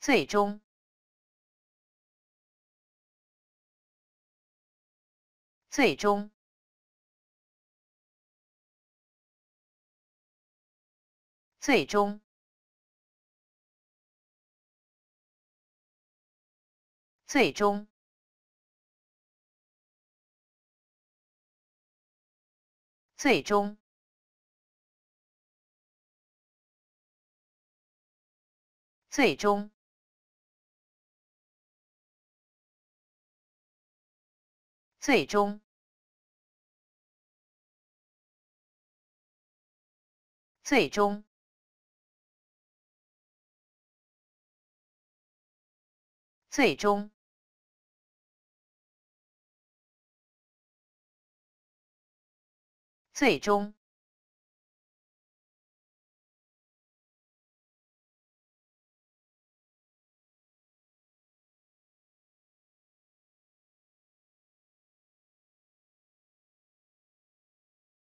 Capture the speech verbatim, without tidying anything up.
最终，最终，最终，最终，最终。 最终，最终，最终，最终，最终。